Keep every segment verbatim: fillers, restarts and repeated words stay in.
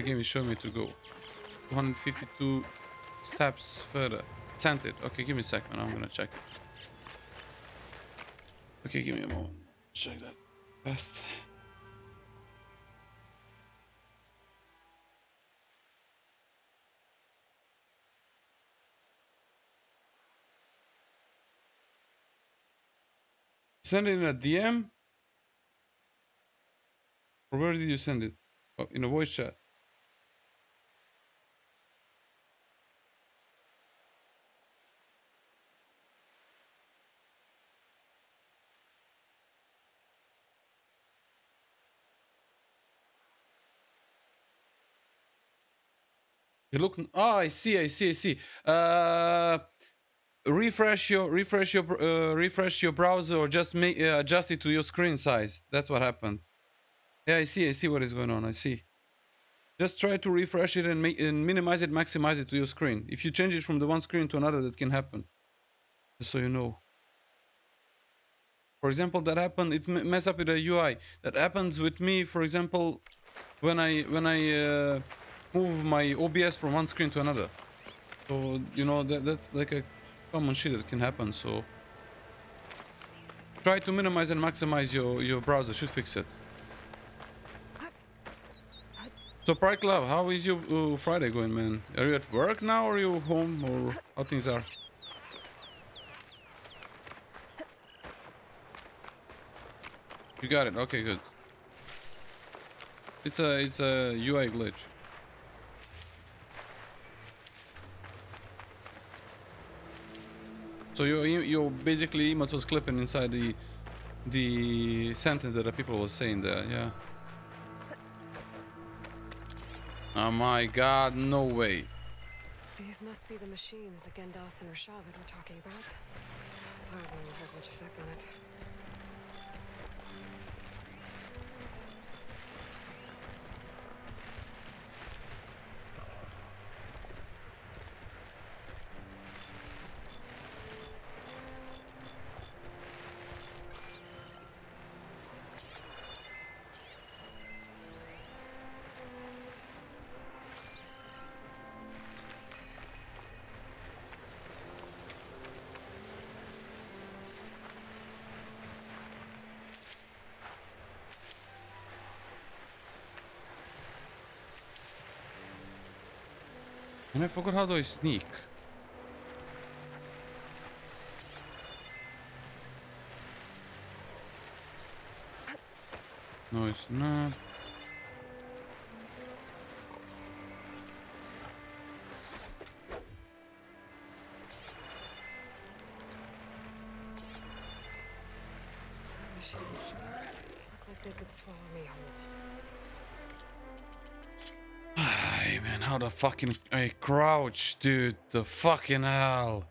The game is showing me to go one hundred fifty-two steps further. Centered. Okay, give me a second. I'm gonna check it. Okay, give me a moment. Check that. Best. Send it in a D M? Or where did you send it? Oh, in a voice chat. You're looking. Oh, I see, I see, I see. Uh, refresh your, refresh your, uh, refresh your browser, or just make uh, adjust it to your screen size. That's what happened. Yeah, I see, I see what is going on. I see. Just try to refresh it and, make, and minimize it, maximize it to your screen. If you change it from the one screen to another, that can happen. Just so you know. For example, that happened. It mess up with the U I. That happens with me. For example, when I when I. Uh, move my O B S from one screen to another. So, you know, that, that's like a common shit that can happen, so... Try to minimize and maximize your, your browser, should fix it. So, Park Love, how is your uh, Friday going, man? Are you at work now, or are you home, or how things are? You got it, okay, good. It's a, it's a U I glitch. So your, your basically image was clipping inside the the sentence that the people was saying there, yeah. Oh my god, no way. These must be the machines that Gendas and Rashavid were talking about. Plasma won't have much effect on it. And I forgot how do I sneak. No, it's not. Fucking I crouch, dude, the fucking hell.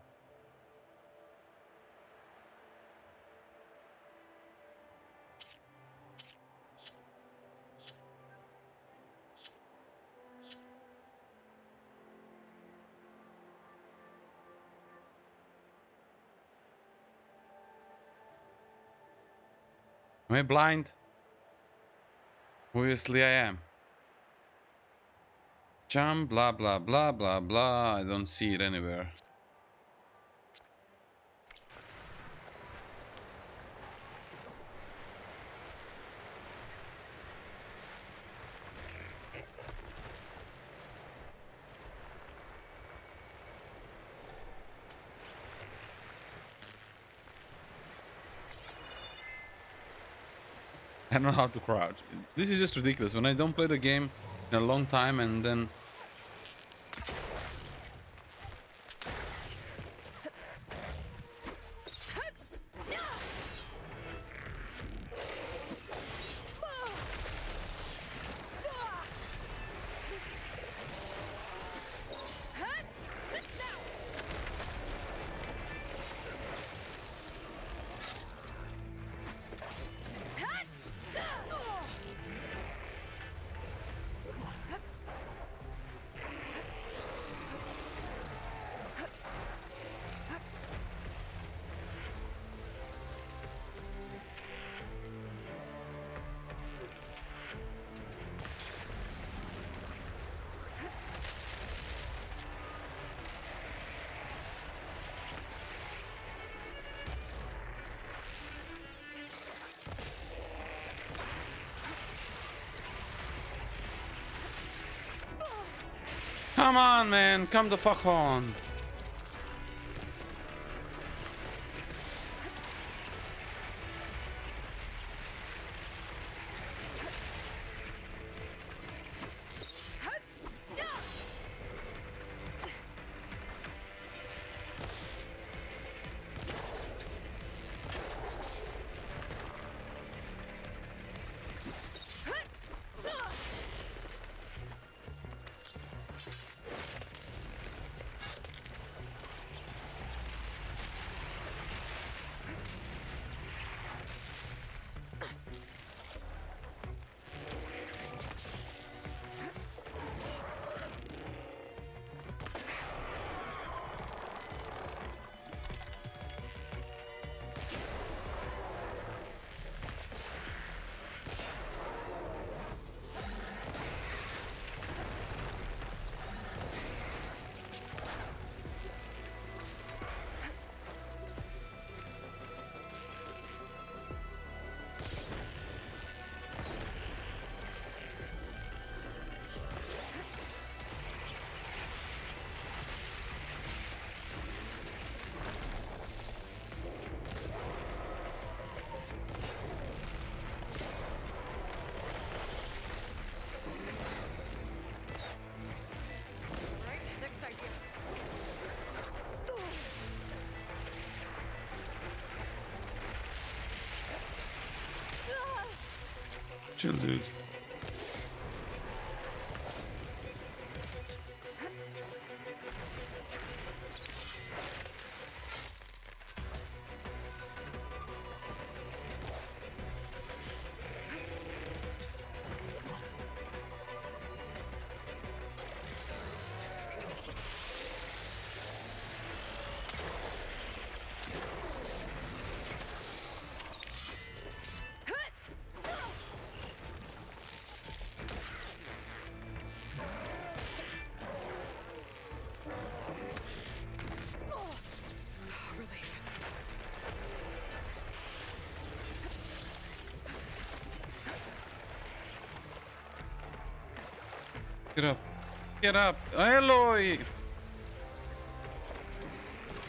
Am I blind? Obviously I am. Jump, blah, blah, blah, blah, blah. I don't see it anywhere. I don't know how to crouch. This is just ridiculous. When I don't play the game in a long time and then... Come on, man. Come the fuck on. Chill, dude. Get up. Get up. Aloy!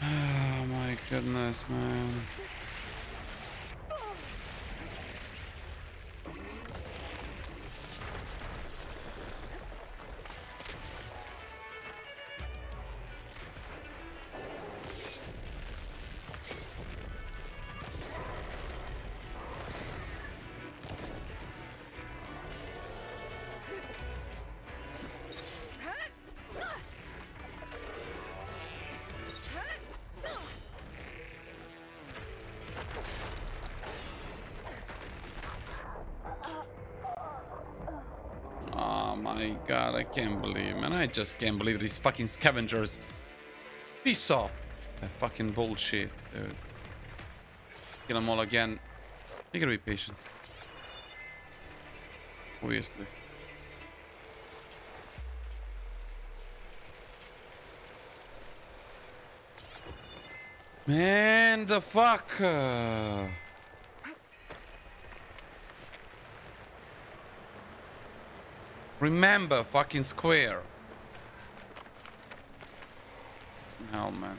Oh my goodness, man. God, I can't believe, man. I just can't believe these fucking scavengers. Peace off. That fucking bullshit, dude. Kill them all again. You gotta be patient. Obviously. Man, the fuck. Uh... Remember, fucking square. Hell, man.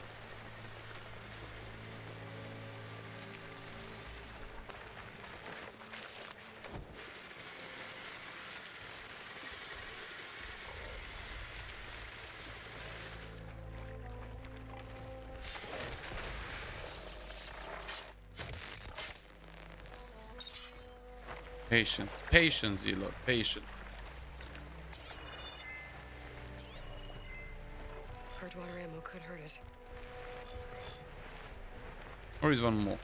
Patience, patience, you lot, patience. Water ammo could hurt us. Or is one more?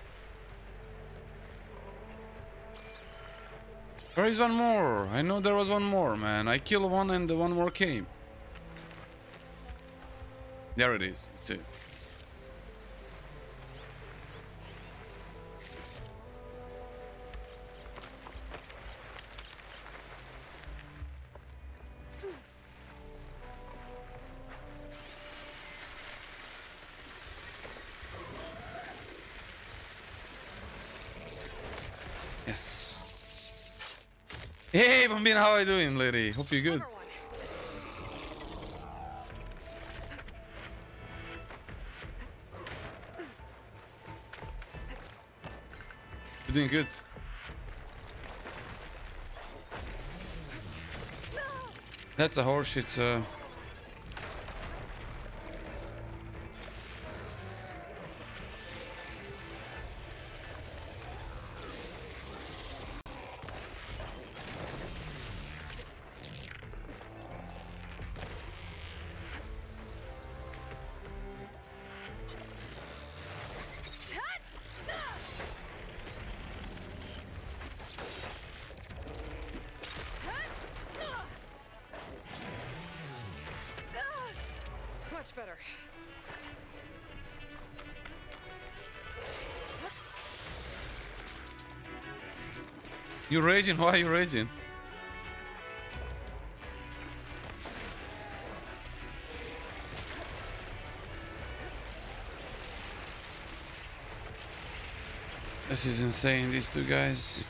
There is one more. I know there was one more, man. I killed one and the one more came. There it is. See. Hey, Bambina, how are you doing, lady? Hope you're good. You're doing good. That's a horseshit. Uh... Much better. You're raging? Why are you raging? This is insane, these two guys.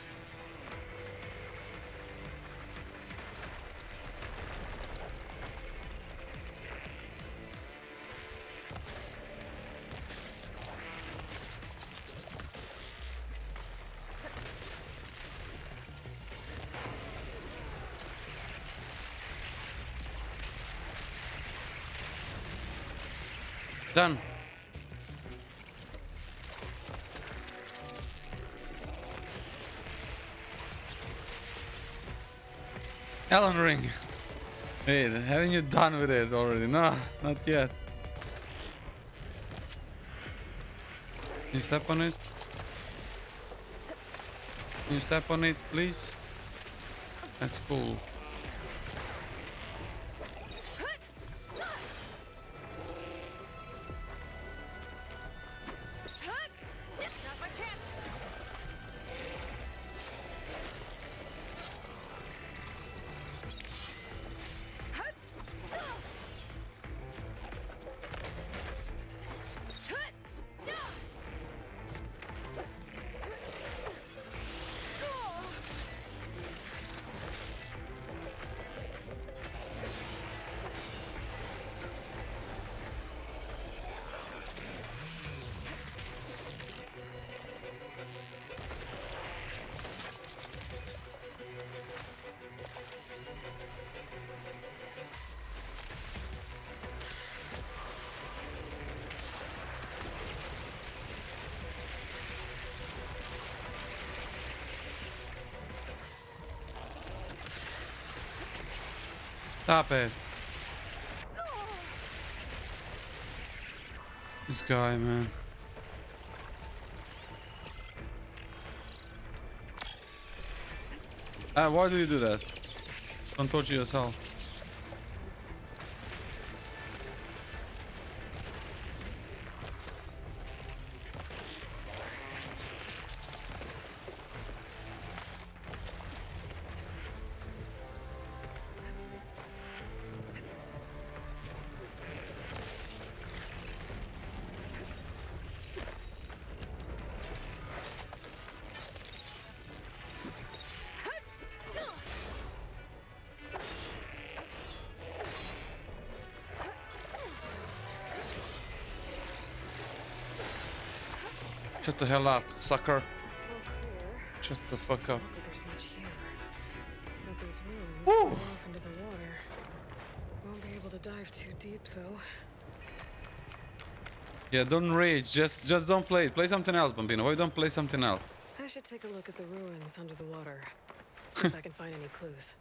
Done. Elden Ring. Wait, haven't you done with it already? No, not yet. Can you step on it? Can you step on it, please? That's cool. Stop it. This guy, man. Ah, why do you do that? Don't torture yourself. Shut the hell up, sucker. Shut the fuck up. Woo! Won't be able to dive too deep though. Yeah, don't rage. Just just don't play it. Play something else, Bambino. Why don't play something else? I should take a look at the ruins under the water. See if I can find any clues.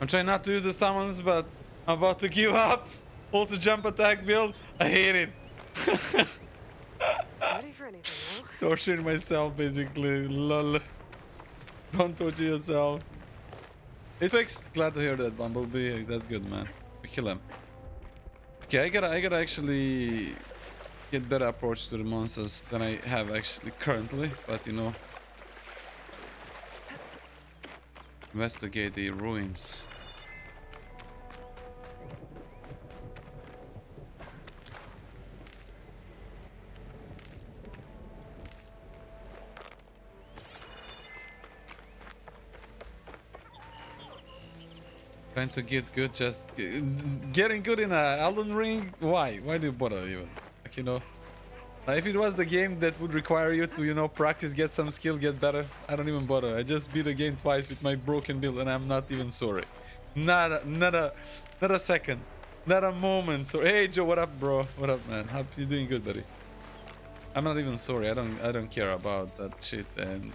I'm trying not to use the summons, but I'm about to give up. Also jump attack build. I hate it. Ready for anything, no? Torture myself basically. Lol. Don't torture yourself. It fixed. Glad to hear that, Bumblebee. That's good, man. We kill him. Okay, I gotta I gotta actually get better approach to the monsters than I have actually currently, but you know. Investigate the ruins. Trying to get good, just getting good in a Elden Ring. Why? Why do you bother even? Like, you know, Now, if it was the game that would require you to, you know, practice, get some skill, get better, I don't even bother. I just beat the game twice with my broken build, and I'm not even sorry. Not a, not a, not a second. Not a moment. So, hey, Joe, what up, bro? What up, man? How you doing, good buddy? I'm not even sorry. I don't, I don't care about that shit. And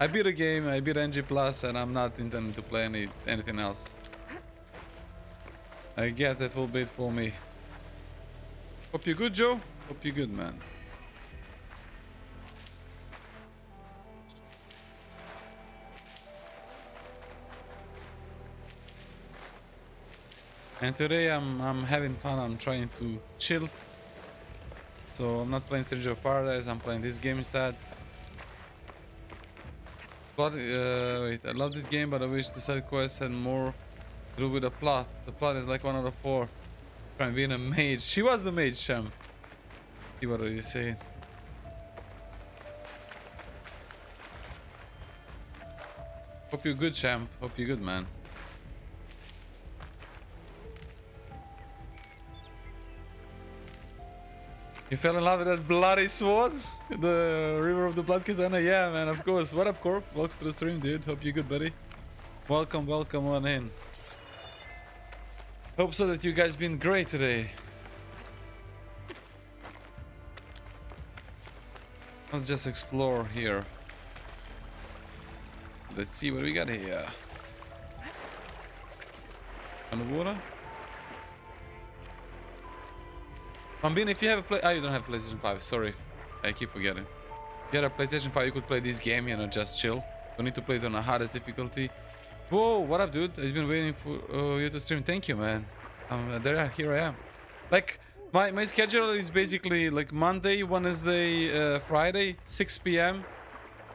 I beat a game. I beat N G plus, and I'm not intending to play any anything else. I guess that will be it for me. Hope you're good, Joe. Hope you're good, man. And today I'm I'm having fun. I'm trying to chill. So I'm not playing Stranger of Paradise. I'm playing this game instead. But uh, wait, I love this game, but I wish the side quests had more to do with the plot. The plot is like one out of four. Trying being a mage. She was the mage, Shem. See what are you saying? Hope you're good, champ. Hope you're good, man. You fell in love with that bloody sword? The River of the Blood Katana? Yeah, man, of course. What up, Corp? Welcome to the stream, dude. Hope you're good, buddy. Welcome, welcome on in. Hope so that you guys been great today. Let's just explore here. Let's see what we got here. On the water? Mambin, if you have a play... Oh, you don't have PlayStation five. Sorry. I keep forgetting. If you had a PlayStation five, you could play this game, you know, just chill. Don't need to play it on the hardest difficulty. Whoa, what up, dude? I've been waiting for uh, you to stream. Thank you, man. Um, there, here I am. Like... My, my schedule is basically like Monday, Wednesday, uh, Friday, six P M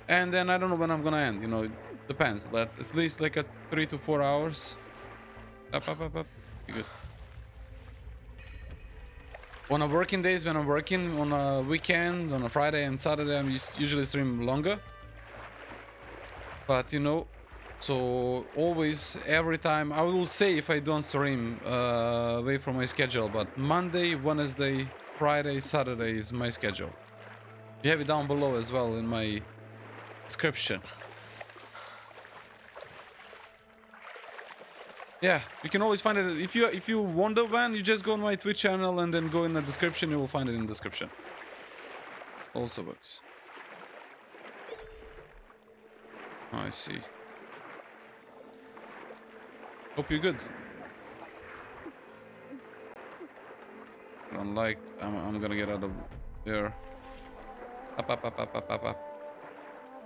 And then I don't know when I'm gonna end, you know, it depends. But at least like a three to four hours. Up, up, up, up. Good. On a working days when I'm working, on a weekend, on a Friday and Saturday, I'm usually stream longer. But you know, so always, every time, I will say if I don't stream uh, away from my schedule, but Monday, Wednesday, Friday, Saturday is my schedule. You have it down below as well in my description. Yeah, you can always find it. If you if you wonder when, you just go on my Twitch channel and then go in the description. You will find it in the description. Also works. Oh, I see. Hope you're good. I don't like... I'm, I'm gonna get out of there. Up, up, up, up, up, up, up.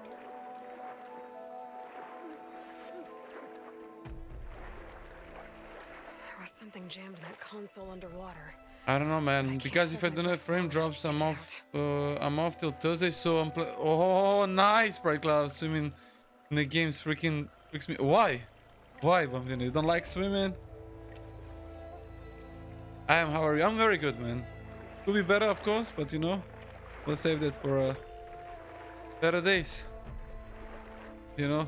There was something jammed in that console underwater. I don't know, man. Because if I don't have frame drops, I'm off. Uh, I'm off till Thursday, so I'm play... Oh, nice, Bright Cloud. Swimming in the game's freaking... Freaks me... Why? Why, Bumpkin? You don't like swimming? I am, how are you? I'm very good, man. Could be better, of course, but you know, we'll save that for uh, better days. You know?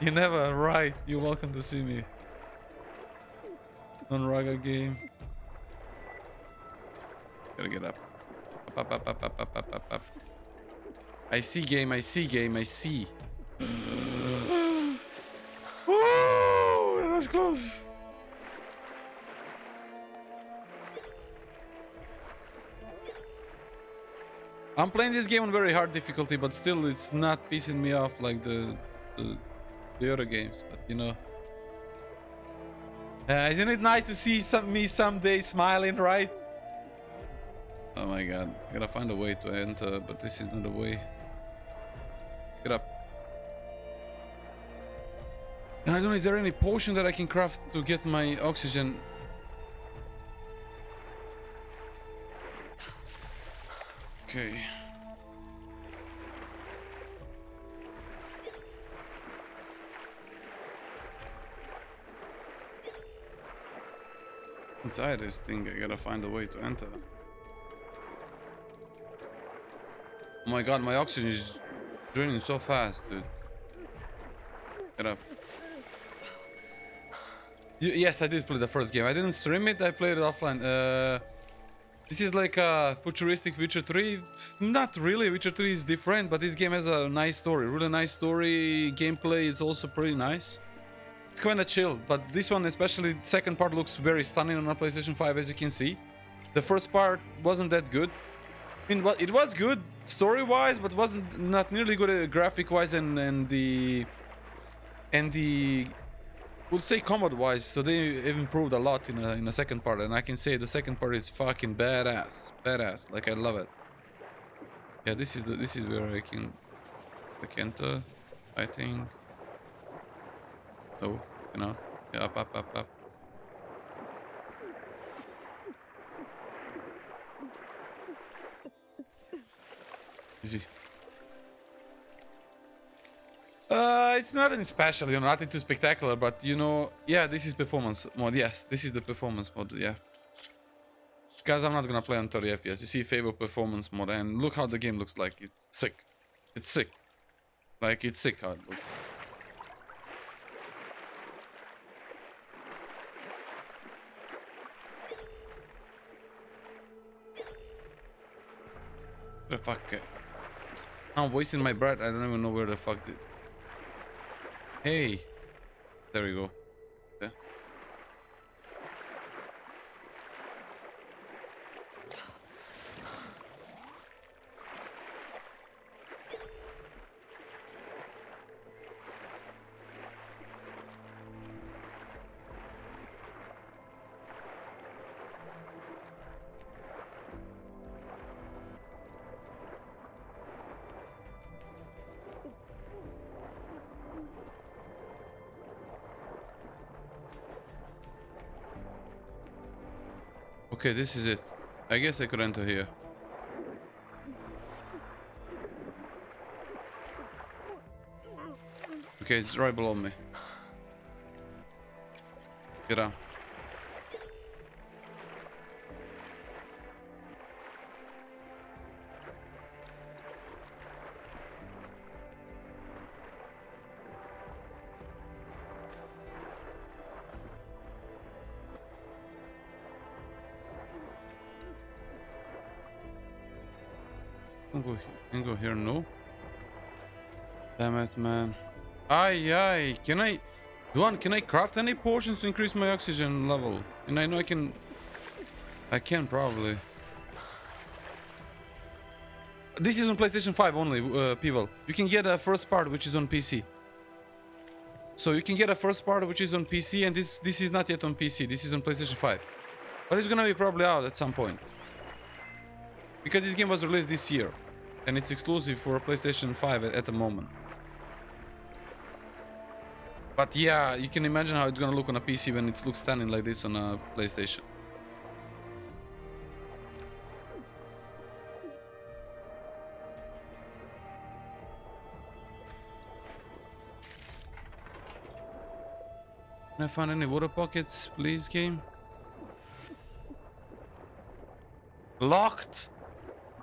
You never, right? You're welcome to see me. On Raga game. Gotta get up. Up, up, up, up, up, up, up, up. I see game, I see game, I see. Whoa, that was close. I'm playing this game on very hard difficulty, but still it's not pissing me off like the the, the other games, but you know, uh, isn't it nice to see some me someday smiling, right? Oh my god, gotta find a way to enter, but this is not a way. Get up. I don't know, is there any potion that I can craft to get my oxygen? Okay. Inside this thing, I gotta find a way to enter. Oh my god, my oxygen is draining so fast, dude. Get up. Yes, I did play the first game. I didn't stream it, I played it offline. Uh, This is like a futuristic Witcher three. Not really, Witcher three is different, but this game has a nice story. Really nice story, gameplay is also pretty nice. It's kinda chill, but this one especially, second part looks very stunning on a PlayStation five, as you can see. The first part wasn't that good. I mean, it was good story-wise, but wasn't not nearly good graphic-wise and, and the... And the... We'll say combat-wise, so they improved a lot in a, in a second part, and I can say the second part is fucking badass, badass. Like I love it. Yeah, this is the this is where I can, I can't, uh, I think. Oh, you know, yeah, up, up, up, up. Easy. Uh, it's nothing special, you know, nothing too spectacular, but you know, yeah, this is performance mode, yes, this is the performance mode, yeah. Because I'm not gonna play on thirty F P S, you see, favor performance mode, and look how the game looks like, it's sick. It's sick. Like, it's sick how it looks. The fuck? I'm wasting my breath, I don't even know where the fuck did. Hey, there we go. Yeah. Okay, this is it. I guess I could enter here. Okay, it's right below me. Get out. Man, aye aye. Can I, Duan? Can I craft any potions to increase my oxygen level? And I know I can. I can probably. This is on PlayStation five only, uh, people. You can get a first part which is on P C. So you can get a first part which is on P C, and this this is not yet on P C. This is on PlayStation five, but it's gonna be probably out at some point because this game was released this year, and it's exclusive for PlayStation five at, at the moment. But yeah, you can imagine how it's gonna look on a P C when it looks stunning like this on a PlayStation. Can I find any water pockets, please, game? Locked?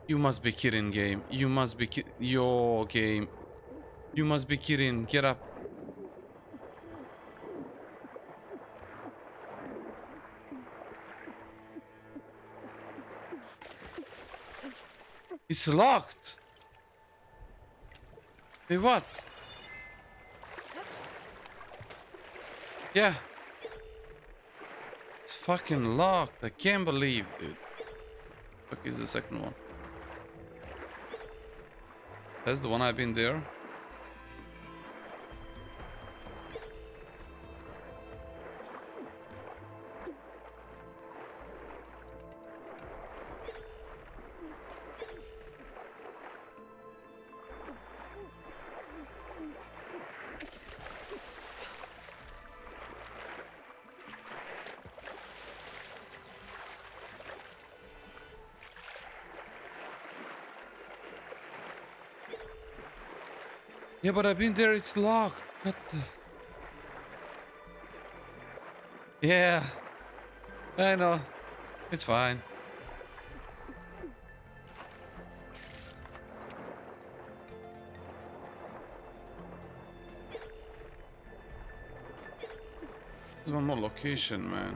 You must be kidding, game. You must be kidding. Yo, game. You must be kidding. Get up. It's locked. Wait, what? Yeah. It's fucking locked. I can't believe it. Dude. Fuck is the second one. That's the one I've been there. Yeah, but I've been there, it's locked. What the... Yeah. I know. It's fine. There's one more location, man.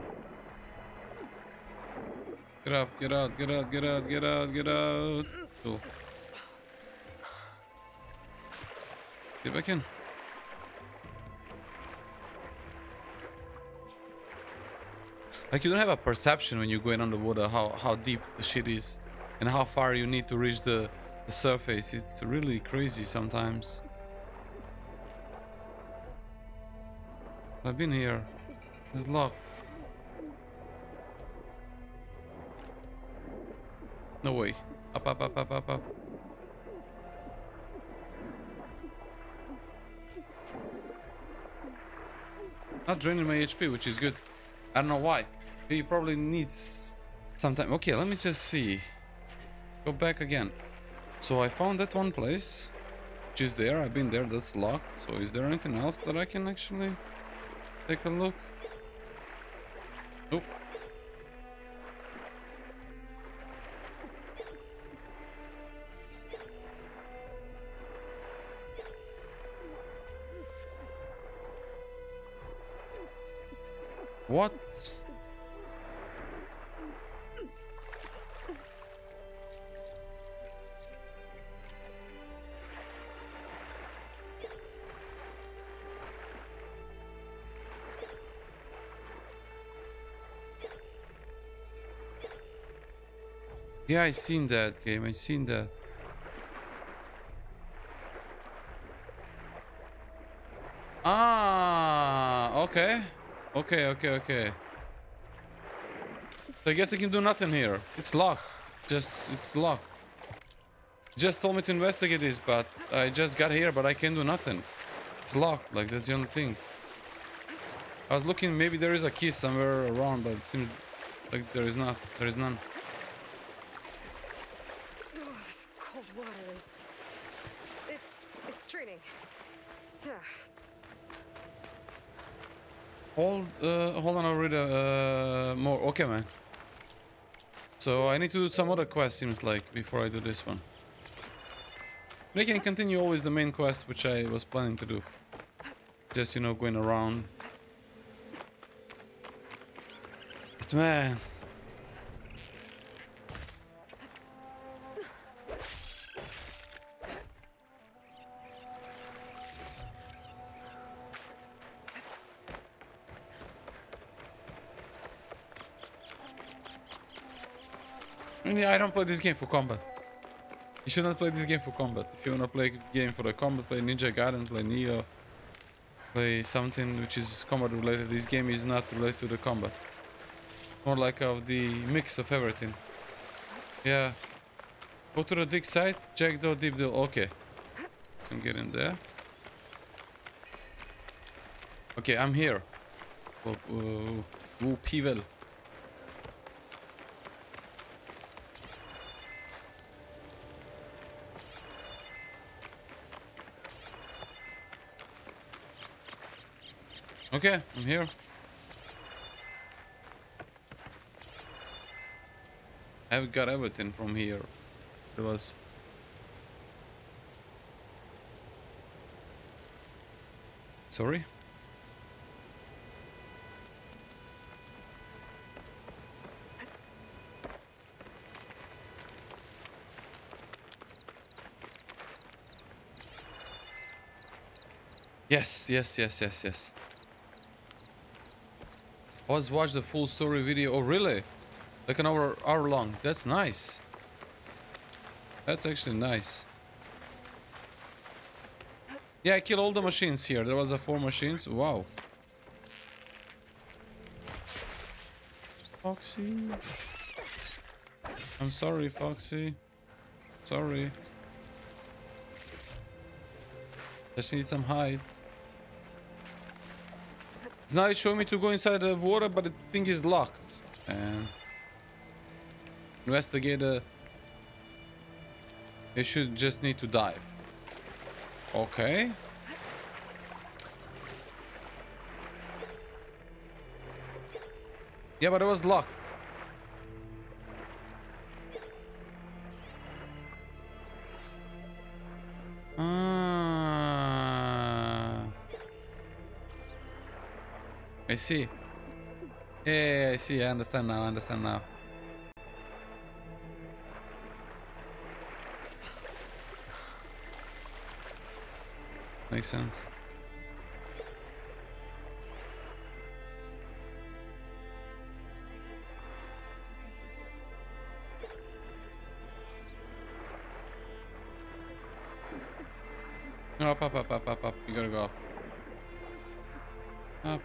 Get up, get out, get out, get out, get out, get out. Cool. Get back in. Like, you don't have a perception when you're going underwater how, how deep the shit is and how far you need to reach the, the surface. It's really crazy sometimes. I've been here. It's locked. No way. Up, up, up, up, up, up. Not draining my H P, which is good. I don't know why. You probably need some time. Okay, let me just see. Go back again. So I found that one place, which is there. I've been there. That's locked. So is there anything else that I can actually take a look? Nope. What? Yeah, I seen that game, I seen that. Ah, okay. Okay, okay, okay. So I guess I can do nothing here. It's locked. Just, it's locked. Just told me to investigate this, but I just got here, but I can't do nothing. It's locked, like, that's the only thing. I was looking, maybe there is a key somewhere around, but it seems like there is not. There is none. Oh, this cold water is... It's, it's draining. Yeah. Hold, uh, hold on, I'll read uh, more. Okay, man. So I need to do some other quest, seems like, before I do this one. But I can continue always the main quest, which I was planning to do. Just, you know, going around. But man... I don't play this game for combat. You should not play this game for combat. If you wanna play a game for the combat, play Ninja Gaiden, play Neo, play something which is combat related. This game is not related to the combat. More like of the mix of everything. Yeah. Go to the dig site, jackdaw, deep deal. Okay. I can get in there. Okay, I'm here. Oh, oh, oh, Pivel. Okay, I'm here. I've got everything from here. It was. Sorry? Yes, yes, yes, yes, yes. I was watching the full story video. Oh, really? Like an hour, hour long. That's nice. That's actually nice. Yeah, I killed all the machines here. There was a four machines. Wow. Foxy. I'm sorry, Foxy. Sorry. Just need some hide. Now it's showing me to go inside the water, but the thing is locked. And investigator, you should just need to dive. Okay. Yeah, but it was locked. I see. Yeah, I see. I understand now. I understand now. Makes sense. No, up, up, up, up, up, up. You gotta go up. Up.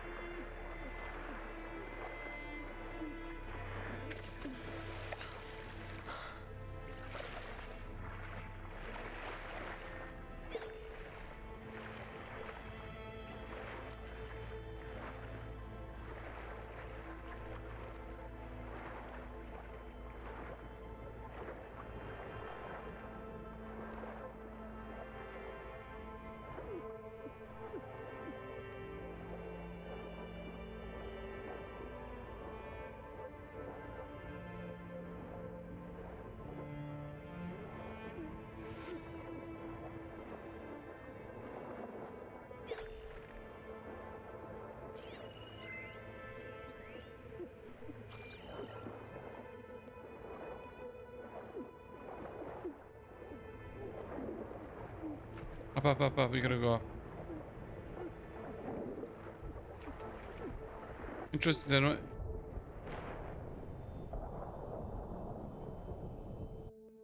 Up, up, up, up, we gotta go up. Interesting, they don't...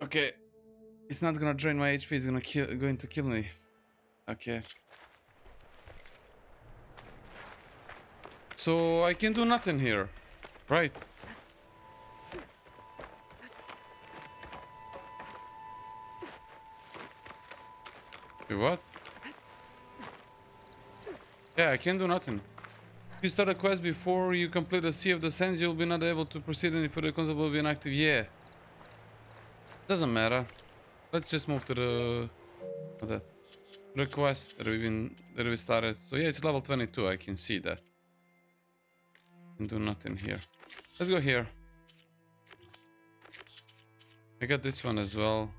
Okay. It's not gonna drain my H P, it's gonna kill, going to kill me. Okay. So, I can do nothing here. Right. What? Yeah, I can't do nothing. If you start a quest before you complete the Sea of the Sands, you'll be not able to proceed any further. The concept will be inactive. Yeah. Doesn't matter. Let's just move to the... the request that we've been... that we started. So yeah, it's level twenty-two. I can see that. I can do nothing here. Let's go here. I got this one as well.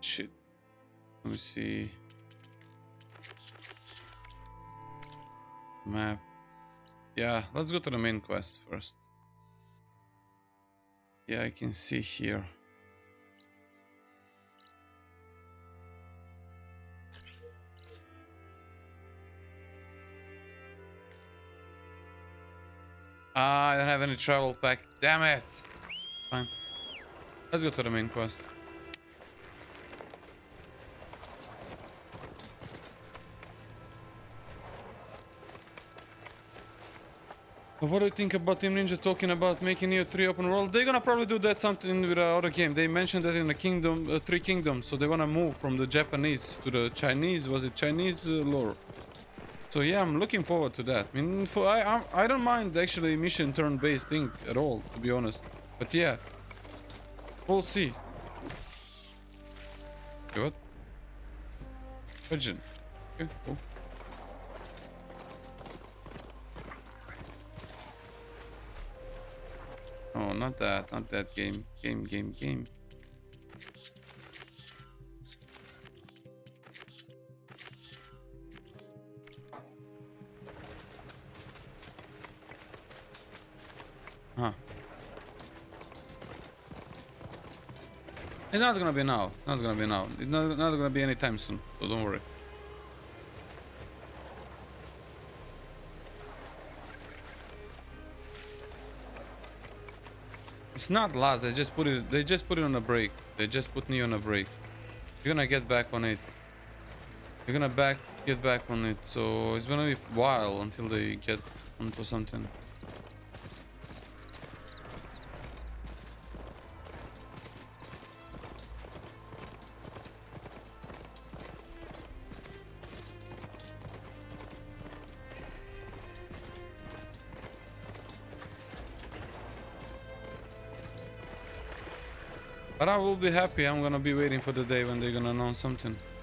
Shit. Let me see. Map. Yeah, let's go to the main quest first. Yeah, I can see here. Ah, I don't have any travel pack. Damn it! Fine. Let's go to the main quest. What do you think about Team Ninja talking about making Neo three open world? They're gonna probably do that something with our other game. They mentioned that in the Kingdom, uh, Three Kingdoms, so they wanna move from the Japanese to the Chinese, was it Chinese uh, lore? So yeah, I'm looking forward to that. I mean, for, I, I I don't mind actually mission turn-based thing at all, to be honest. But yeah, we'll see. Okay, what? Pigeon. Okay, cool. Oh, not that, not that game. Game, game, game. Huh. It's not gonna be now. It's not gonna be now. It's not, not gonna be anytime soon, so don't worry. It's not last, they just put it they just put it on a break. They just put me on a break. You're gonna get back on it. You're gonna back get back on it, so it's gonna be a while until they get onto something. But I will be happy. I'm gonna be waiting for the day when they're gonna announce something.